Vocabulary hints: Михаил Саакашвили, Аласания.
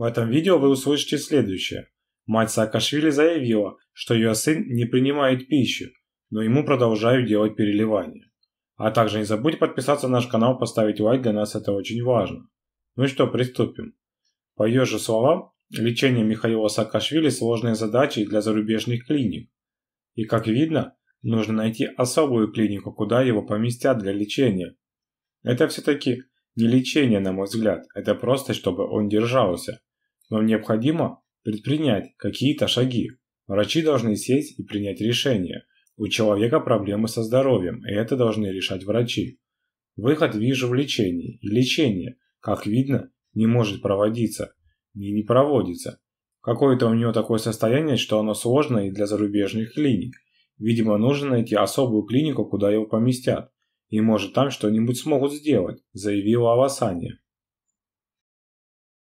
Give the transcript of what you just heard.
В этом видео вы услышите следующее. Мать Саакашвили заявила, что ее сын не принимает пищу, но ему продолжают делать переливание. А также не забудьте подписаться на наш канал, поставить лайк, для нас это очень важно. Ну что, приступим. По ее же словам, лечение Михаила Саакашвили сложные задачи для зарубежных клиник. И как видно, нужно найти особую клинику, куда его поместят для лечения. Это все-таки не лечение, на мой взгляд, это просто, чтобы он держался. Но необходимо предпринять какие-то шаги. Врачи должны сесть и принять решение. У человека проблемы со здоровьем, и это должны решать врачи. Выход вижу в лечении, и лечение, как видно, не может проводиться, и не проводится. Какое-то у него такое состояние, что оно сложное и для зарубежных клиник. Видимо, нужно найти особую клинику, куда его поместят, и может там что-нибудь смогут сделать, заявила Аласания.